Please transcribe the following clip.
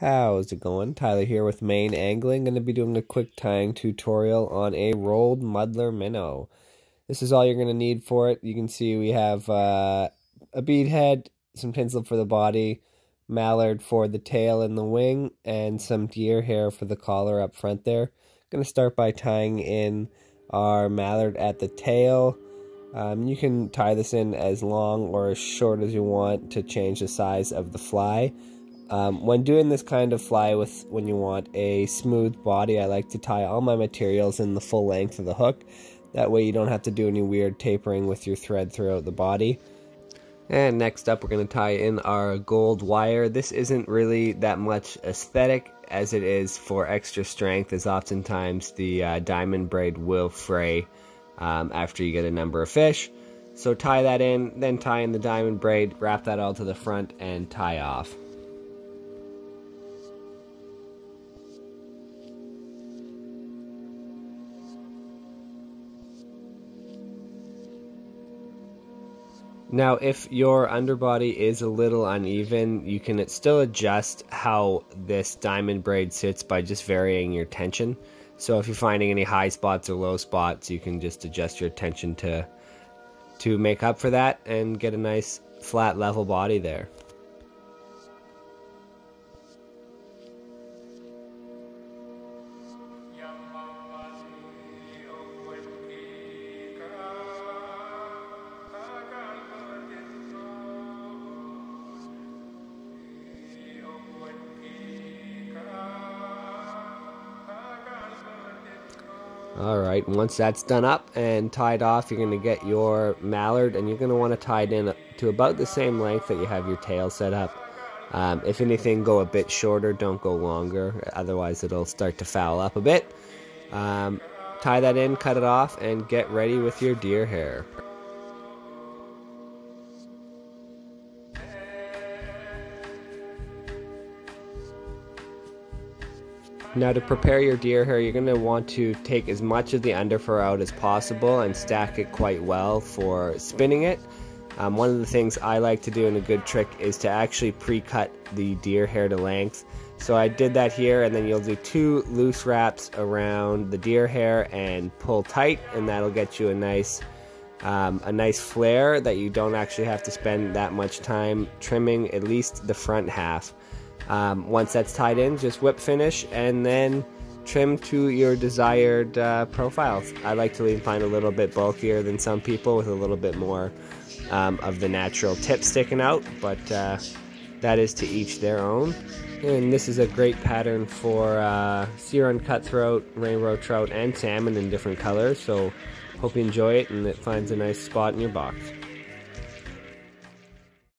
How's it going? Tyler here with Mayne Angling. Going to be doing a quick tying tutorial on a rolled muddler minnow. This is all you're going to need for it. You can see we have a bead head, some tinsel for the body, mallard for the tail and the wing, and some deer hair for the collar up front there. Going to start by tying in our mallard at the tail. You can tie this in as long or as short as you want to change the size of the fly. When doing this kind of fly when you want a smooth body, I like to tie all my materials in the full length of the hook. That way you don't have to do any weird tapering with your thread throughout the body. And next up, we're going to tie in our gold wire. This isn't really that much aesthetic as it is for extra strength, as oftentimes the diamond braid will fray after you get a number of fish. So tie that in, then tie in the diamond braid, wrap that all to the front, and tie off. Now, if your underbody is a little uneven, you can still adjust how this diamond braid sits by just varying your tension. So if you're finding any high spots or low spots, you can just adjust your tension to make up for that and get a nice flat level body there. Alright, once that's done up and tied off, you're going to get your mallard, and you're going to want to tie it in to about the same length that you have your tail set up. If anything, go a bit shorter, don't go longer, otherwise it'll start to foul up a bit. Tie that in, cut it off, and get ready with your deer hair. Now, to prepare your deer hair, you're going to want to take as much of the underfur out as possible and stack it quite well for spinning it. One of the things I like to do, and a good trick, is to actually pre-cut the deer hair to length. So I did that here, and then you'll do two loose wraps around the deer hair and pull tight, and that'll get you a nice flare that you don't actually have to spend that much time trimming, at least the front half. Once that's tied in, just whip finish and then trim to your desired profiles. I like to leave mine a little bit bulkier than some people, with a little bit more of the natural tip sticking out, but that is to each their own. And this is a great pattern for sea run cutthroat, rainbow trout, and salmon in different colors, so hope you enjoy it and it finds a nice spot in your box.